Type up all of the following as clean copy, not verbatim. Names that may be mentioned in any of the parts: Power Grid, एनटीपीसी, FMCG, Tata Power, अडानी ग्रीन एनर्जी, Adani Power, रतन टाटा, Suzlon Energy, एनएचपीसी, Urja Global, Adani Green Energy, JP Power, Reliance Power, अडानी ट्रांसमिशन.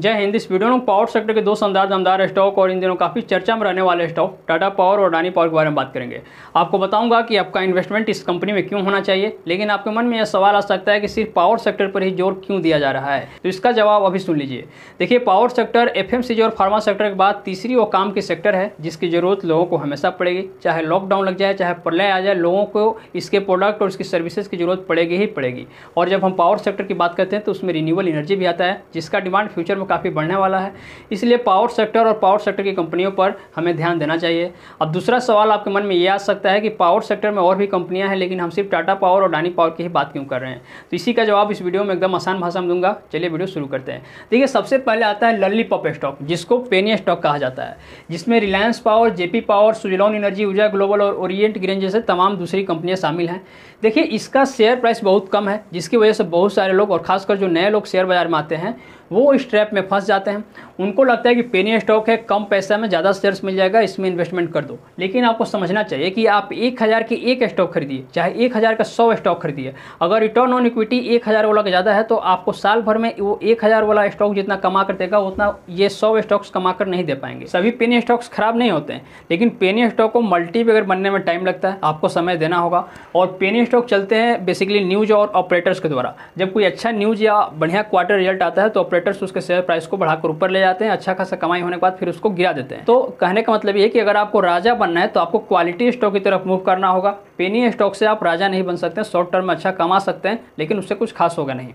जय हिंद। इस वीडियो में पावर सेक्टर के दो शानदार दमदार स्टॉक और इन दिनों काफ़ी चर्चा में रहने वाले स्टॉक टाटा पावर और अडानी पावर के बारे में बात करेंगे। आपको बताऊंगा कि आपका इन्वेस्टमेंट इस कंपनी में क्यों होना चाहिए, लेकिन आपके मन में यह सवाल आ सकता है कि सिर्फ पावर सेक्टर पर ही जोर क्यों दिया जा रहा है, तो इसका जवाब अभी सुन लीजिए। देखिए, पावर सेक्टर एफएमसीजी और फार्मा सेक्टर के बाद तीसरी वो काम की सेक्टर है जिसकी ज़रूरत लोगों को हमेशा पड़ेगी। चाहे लॉकडाउन लग जाए, चाहे प्रलय आ जाए, लोगों को इसके प्रोडक्ट और इसकी सर्विसेज की जरूरत पड़ेगी ही पड़ेगी। और जब हम पावर सेक्टर की बात करते हैं तो उसमें रिन्यूएबल एनर्जी भी आता है जिसका डिमांड फ्यूचर में काफ़ी बढ़ने वाला है। इसलिए पावर सेक्टर और पावर सेक्टर की कंपनियों पर हमें ध्यान देना चाहिए। अब दूसरा सवाल आपके मन में ये आ सकता है कि पावर सेक्टर में और भी कंपनियां हैं, लेकिन हम सिर्फ टाटा पावर और अडानी पावर की ही बात क्यों कर रहे हैं, तो इसी का जवाब इस वीडियो में एकदम आसान भाषा में दूंगा। चलिए वीडियो शुरू करते हैं। देखिए, सबसे पहले आता है लॉलीपॉप स्टॉक, जिसको पेनी स्टॉक कहा जाता है, जिसमें Reliance Power, JP Power, Suzlon Energy, Urja Global और ओरिएंट ग्रीन जैसे तमाम दूसरी कंपनियाँ शामिल हैं। देखिए, इसका शेयर प्राइस बहुत कम है जिसकी वजह से बहुत सारे लोग और खासकर जो नए लोग शेयर बाजार में आते हैं वो इस ट्रैप में फंस जाते हैं। उनको लगता है कि पेनी स्टॉक है, कम पैसा में ज़्यादा शेयर्स मिल जाएगा, इसमें इन्वेस्टमेंट कर दो। लेकिन आपको समझना चाहिए कि आप 1000 के एक स्टॉक खरीदिए, चाहे 1000 का 100 स्टॉक खरीदिए, अगर रिटर्न ऑन इक्विटी 1000 वाला का ज़्यादा है तो आपको साल भर में वो 1000 वाला स्टॉक जितना कमा कर देगा उतना ये 100 स्टॉक्स कमा कर नहीं दे पाएंगे। सभी पेनी स्टॉक्स खराब नहीं होते हैं, लेकिन पेनी स्टॉक को मल्टी अगर बनने में टाइम लगता है, आपको समय देना होगा। और पेनी स्टॉक चलते हैं बेसिकली न्यूज़ और ऑपरेटर्स के द्वारा। जब कोई अच्छा न्यूज़ या बढ़िया क्वार्टर रिजल्ट आता है तो ऑपरेटर्स उसके शेयर प्राइस को बढ़ाकर ऊपर ले जाते हैं, अच्छा खासा कमाई होने के बाद फिर उसको गिरा देते हैं। तो कहने का मतलब ये है कि अगर आपको राजा बनना है तो आपको क्वालिटी स्टॉक की तरफ मूव करना होगा। पेनी स्टॉक से आप राजा नहीं बन सकते, शॉर्ट टर्म में अच्छा कमा सकते हैं लेकिन उससे कुछ खास होगा नहीं।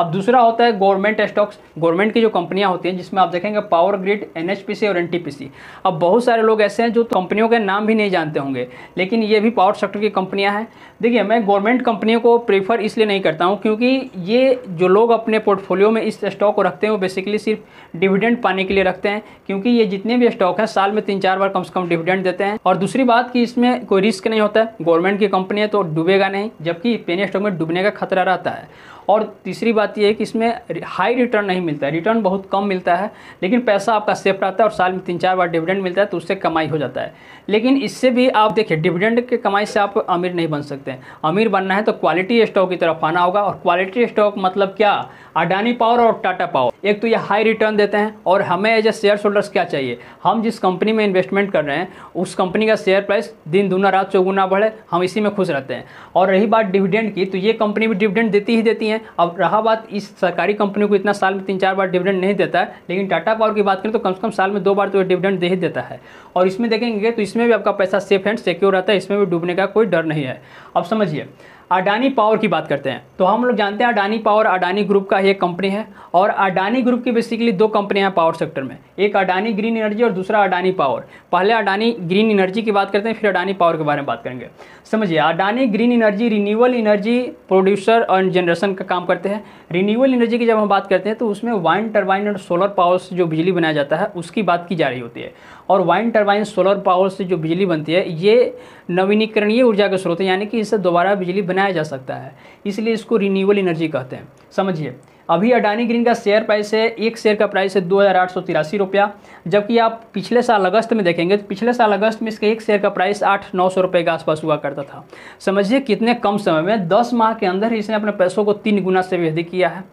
अब दूसरा होता है गवर्नमेंट स्टॉक्स, गवर्नमेंट की जो कंपनियां होती हैं जिसमें आप देखेंगे पावर ग्रिड, एनएचपीसी और एनटीपीसी। अब बहुत सारे लोग ऐसे हैं जो कंपनियों के नाम भी नहीं जानते होंगे, लेकिन ये भी पावर सेक्टर की कंपनियां हैं। देखिए, मैं गवर्नमेंट कंपनियों को प्रेफर इसलिए नहीं करता हूं क्योंकि ये जो लोग अपने पोर्टफोलियो में इस स्टॉक को रखते हैं वो बेसिकली सिर्फ डिविडेंड पाने के लिए रखते हैं, क्योंकि ये जितने भी स्टॉक हैं साल में 3-4 बार कम से कम डिविडेंड देते हैं। और दूसरी बात कि इसमें कोई रिस्क नहीं होता है, गवर्नमेंट की कंपनी है तो डूबेगा नहीं, जबकि पेनी स्टॉक में डूबने का खतरा रहता है। और तीसरी बात यह है कि इसमें हाई रिटर्न नहीं मिलता है, रिटर्न बहुत कम मिलता है, लेकिन पैसा आपका सेफ रहता है और साल में 3-4 बार डिविडेंड मिलता है तो उससे कमाई हो जाता है। लेकिन इससे भी आप देखिए, डिविडेंड के कमाई से आप अमीर नहीं बन सकते हैं। अमीर बनना है तो क्वालिटी स्टॉक की तरफ आना होगा। और क्वालिटी स्टॉक मतलब क्या? अडानी पावर और टाटा पावर। एक तो ये हाई रिटर्न देते हैं और हमें एज ए शेयर होल्डर्स क्या चाहिए, हम जिस कंपनी में इन्वेस्टमेंट कर रहे हैं उस कंपनी का शेयर प्राइस दिन दूना रात चौगुना बढ़े, हम इसी में खुश रहते हैं। और रही बात डिविडेंड की, तो ये कंपनी भी डिविडेंड देती ही देती है। अब रहा बात इस सरकारी कंपनी को इतना साल में 3-4 बार डिविडेंड नहीं देता है, लेकिन टाटा पावर की बात करें तो कम से कम साल में 2 बार तो डिविडेंड दे ही देता है। और इसमें देखेंगे तो इसमें भी आपका पैसा सेफ एंड सिक्योर रहता है, इसमें भी डूबने का कोई डर नहीं है। अब समझिए, अडानी पावर की बात करते हैं तो हम लोग जानते हैं अडानी पावर अडानी ग्रुप का ही एक कंपनी है। और अडानी ग्रुप की बेसिकली 2 कंपनियां हैं पावर सेक्टर में, एक अडानी ग्रीन एनर्जी और दूसरा अडानी पावर। पहले अडानी ग्रीन एनर्जी की बात करते हैं, फिर अडानी पावर के बारे में बात करेंगे। समझिए, अडानी ग्रीन एनर्जी renewable energy producer और जनरेशन का काम करते हैं। रिन्यूएबल एनर्जी की जब हम बात करते हैं तो उसमें वाइंड टर्बाइन और सोलर पावर से जो बिजली बनाया जाता है उसकी बात की जा रही होती है। और वाइंड टर्बाइन सोलर पावर से जो बिजली बनती है ये नवीनीकरणीय ऊर्जा के स्रोत हैं, यानी कि इससे दोबारा बिजली बनाया जा सकता है, इसलिए इसको रिन्यूएबल एनर्जी कहते हैं। समझिए, अभी अडानी ग्रीन का शेयर प्राइस है, एक शेयर का प्राइस है 2883 रुपया, जबकि आप पिछले साल अगस्त में देखेंगे तो पिछले साल अगस्त में इसके एक शेयर का प्राइस 800-900 रुपये के आसपास हुआ करता था। समझिए कितने कम समय में, 10 माह के अंदर इसने अपने पैसों को 3 गुना से भी अधिक किया है।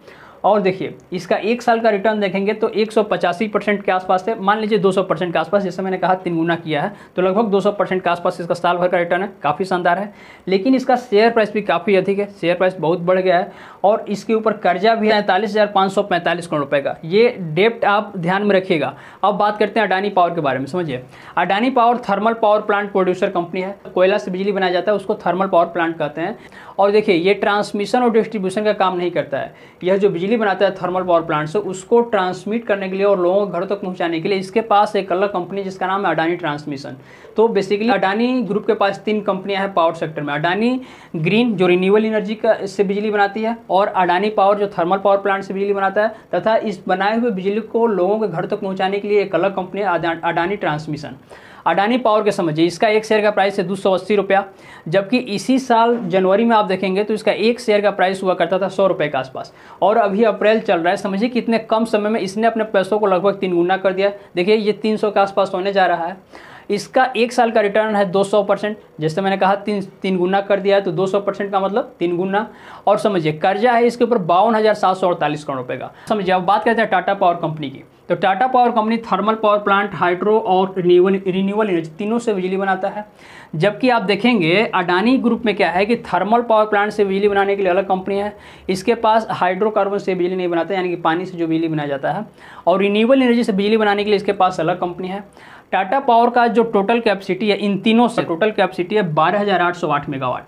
और देखिए, इसका एक साल का रिटर्न देखेंगे तो 185% के आसपास है, मान लीजिए 200% के आसपास, जैसे मैंने कहा 3 गुना किया है तो लगभग 200% के आसपास इसका साल भर का रिटर्न है, काफ़ी शानदार है। लेकिन इसका शेयर प्राइस भी काफ़ी अधिक है, शेयर प्राइस बहुत बढ़ गया है। और इसके ऊपर कर्जा भी 43,545 करोड़ रुपये का, ये डेप्ट आप ध्यान में रखिएगा। अब बात करते हैं अडानी पावर के बारे में। समझिए, Adani Power thermal power plant producer company है, कोयला से बिजली बनाया जाता है उसको थर्मल पावर प्लांट कहते हैं। और देखिए, ये ट्रांसमिशन और डिस्ट्रीब्यूशन का काम नहीं करता है, यह जो बिजली बनाता है थर्मल पावर प्लांट से उसको ट्रांसमिट करने के लिए और लोगों के घर तक पहुंचाने के लिए इसके पास एक अलग कंपनी जिसका नाम है अडानी ट्रांसमिशन। तो बेसिकली अडानी ग्रुप के पास 3 कंपनियां हैं पावर सेक्टर में, अडानी ग्रीन जो रिन्यूएबल एनर्जी का इससे बिजली बनाती है, और अडानी पावर जो थर्मल पावर प्लांट से बिजली बनाता है, तथा इस बनाए हुए बिजली को लोगों के घर तक पहुँचाने के लिए एक अलग कंपनी है अडानी ट्रांसमिशन। अडानी पावर के समझिए, इसका एक शेयर का प्राइस है 280 रुपया, जबकि इसी साल जनवरी में आप देखेंगे तो इसका एक शेयर का प्राइस हुआ करता था 100 रुपये के आसपास, और अभी अप्रैल चल रहा है। समझिए कितने कम समय में इसने अपने पैसों को लगभग 3 गुना कर दिया। देखिए, ये 300 के आसपास होने जा रहा है। इसका एक साल का रिटर्न है 200%। जैसे मैंने कहा तीन गुना कर दिया है तो 200% का मतलब 3 गुना। और समझिए कर्जा है इसके ऊपर 52,748 करोड़ रुपए का। समझिए अब बात करते हैं टाटा पावर कंपनी की। तो Tata Power company thermal power plant, hydro और रिन्यूएबल एनर्जी तीनों से बिजली बनाता है। जबकि आप देखेंगे अडानी ग्रुप में क्या है कि थर्मल पावर प्लांट से बिजली बनाने के लिए अलग कंपनी है, इसके पास हाइड्रोकार्बन से बिजली नहीं बनाते, यानी कि पानी से जो बिजली बनाया जाता है, और रिन्यूएबल एनर्जी से बिजली बनाने के लिए इसके पास अलग कंपनी है। टाटा पावर का जो टोटल कैपेसिटी है इन तीनों से टोटल कैपेसिटी है 12,808 मेगावाट।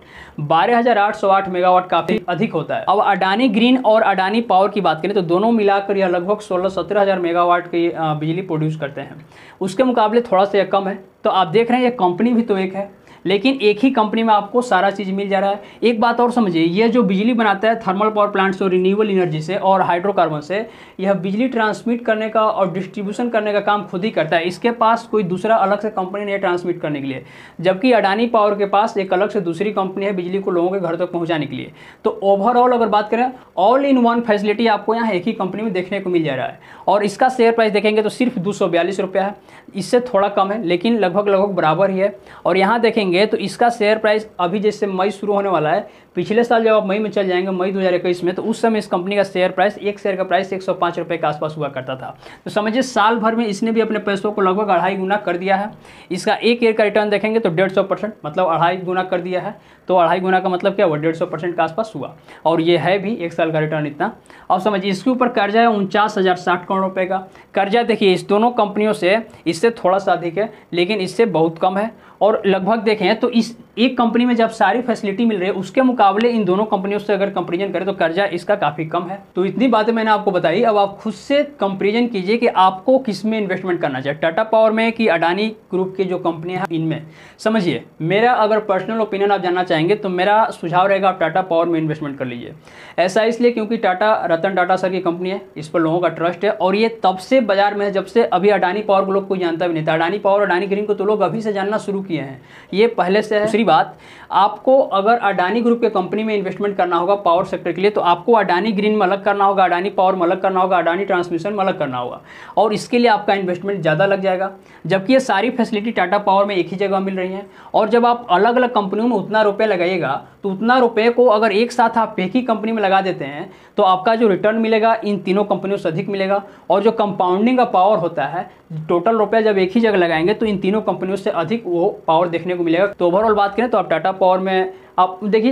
12,808 मेगावाट काफ़ी अधिक होता है। अब अडानी ग्रीन और अडानी पावर की बात करें तो दोनों मिलाकर यह लगभग 16-17 हज़ार मेगावाट की बिजली प्रोड्यूस करते हैं, उसके मुकाबले थोड़ा सा यह कम है। तो आप देख रहे हैं ये कंपनी भी तो एक है, लेकिन एक ही कंपनी में आपको सारा चीज़ मिल जा रहा है। एक बात और समझिए, यह जो बिजली बनाता है थर्मल पावर प्लांट से, रिन्यूएबल एनर्जी से और हाइड्रोकार्बन से, यह बिजली ट्रांसमिट करने का और डिस्ट्रीब्यूशन करने का काम खुद ही करता है। इसके पास कोई दूसरा अलग से कंपनी नहीं है ट्रांसमिट करने के लिए। जबकि अडानी पावर के पास एक अलग से दूसरी कंपनी है बिजली को लोगों के घर तक पहुँचाने के लिए। तो ओवरऑल अगर बात करें, ऑल इन वन फैसिलिटी आपको यहाँ एक ही कंपनी में देखने को मिल जा रहा है। और इसका शेयर प्राइस देखेंगे तो सिर्फ 242 रुपये है, इससे थोड़ा कम है लेकिन लगभग बराबर ही है। और यहाँ देखेंगे तो इसका शेयर प्राइस अभी जैसे मई शुरू होने वाला है, पिछले साल जब आप मई में चल जाएंगे मई 2021 में, तो उस समय इस कंपनी का शेयर प्राइस, एक शेयर का प्राइस 105 रुपए के आसपास हुआ करता था। तो समझिए साल भर में इसने भी अपने पैसों को लगभग 2.5 गुना कर दिया है। इसका एक ईयर का रिटर्न देखेंगे तो 150%, मतलब 2.5 गुना कर दिया है। तो 2.5 गुना का मतलब क्या हुआ, 150% के आसपास हुआ, और यह है भी एक साल का रिटर्न इतना। अब समझिए इसके ऊपर कर्जा है 49,060 करोड़ रुपये का। कर्जा देखिए इस दोनों कंपनियों से, इससे थोड़ा सा अधिक है लेकिन इससे बहुत कम है। और लगभग देखें तो इस एक कंपनी में जब सारी फैसिलिटी मिल रही है, उसके मुकाबले इन दोनों कंपनियों से अगर कंपेरिजन करें तो कर्जा इसका काफ़ी कम है। तो इतनी बातें मैंने आपको बताई, अब आप खुद से कंपेरिजन कीजिए कि आपको किस में इन्वेस्टमेंट करना चाहिए, टाटा पावर में कि अडानी ग्रुप की जो कंपनियां हैं इनमें। समझिए मेरा अगर पर्सनल ओपिनियन आप जानना चाहेंगे तो मेरा सुझाव रहेगा आप टाटा पावर में इन्वेस्टमेंट कर लीजिए। ऐसा इसलिए क्योंकि टाटा, रतन टाटा सर की कंपनी है, इस पर लोगों का ट्रस्ट है, और ये तब से बाजार में है जब से अभी अडानी पावर को लोग कोई जानता भी नहीं था। अडानी पावर, अडानी ग्रीन को तो लोग अभी से जानना शुरू किए हैं, ये पहले से है। दूसरी बात, आपको अगर अडानी ग्रुप के कंपनी में इन्वेस्टमेंट करना होगा पावर सेक्टर के लिए, तो आपको अडानी ग्रीन में अलग करना होगा, अडानी पावर में अलग करना होगा, अडानी ट्रांसमिशन में अलग करना होगा, और इसके लिए आपका इन्वेस्टमेंट ज़्यादा लग जाएगा। जबकि ये सारी फैसिलिटी टाटा पावर में एक ही जगह मिल रही है। और जब आप अलग अलग कंपनियों में उतना रुपये लगाइएगा, तो उतना रुपये को अगर एक साथ आप एक ही कंपनी में लगा देते हैं तो आपका जो रिटर्न मिलेगा इन तीनों कंपनियों से अधिक मिलेगा। और जो कंपाउंडिंग का पावर होता है, टोटल रुपया जब एक ही जगह लगाएंगे तो इन तीनों कंपनियों से अधिक वो पावर देखने को मिलेगा। तो ओवरऑल बात करें तो आप टाटा पावर में आप देखिए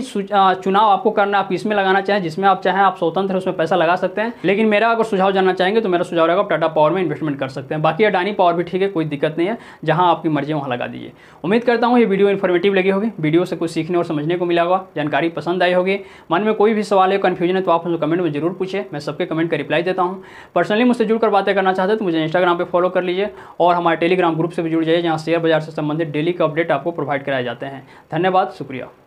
चुनाव आपको करना, आप इसमें लगाना चाहें जिसमें आप चाहें, आप स्वतंत्र उसमें पैसा लगा सकते हैं। लेकिन मेरा अगर सुझाव जानना चाहेंगे तो मेरा सुझाव रहेगा आप टाटा पावर में इन्वेस्टमेंट कर सकते हैं। बाकी अडानी पावर भी ठीक है, कोई दिक्कत नहीं है, जहां आपकी मर्जी वहां लगा दीजिए। उम्मीद करता हूं ये वीडियो इन्फॉर्मेटिव लगी होगी, वीडियो से कुछ सीखने और समझने को मिला होगा, जानकारी पसंद आई होगी। मन में कोई भी सवाल है, कन्फ्यूजन है तो आप मुझे कमेंट में जरूर पूछे, मैं सबके कमेंट का रिप्लाई देता हूँ। पर्सनली मुझसे जुड़कर बातें करना चाहते हैं तो मुझे इंस्टाग्राम पर फॉलो कर लीजिए और हमारे टेलीग्राम ग्रुप से भी जुड़ जाइए, जहाँ शेयर बाजार से संबंधित डेली का अपडेट आपको प्रोवाइड कराए जाते हैं। धन्यवाद, शुक्रिया।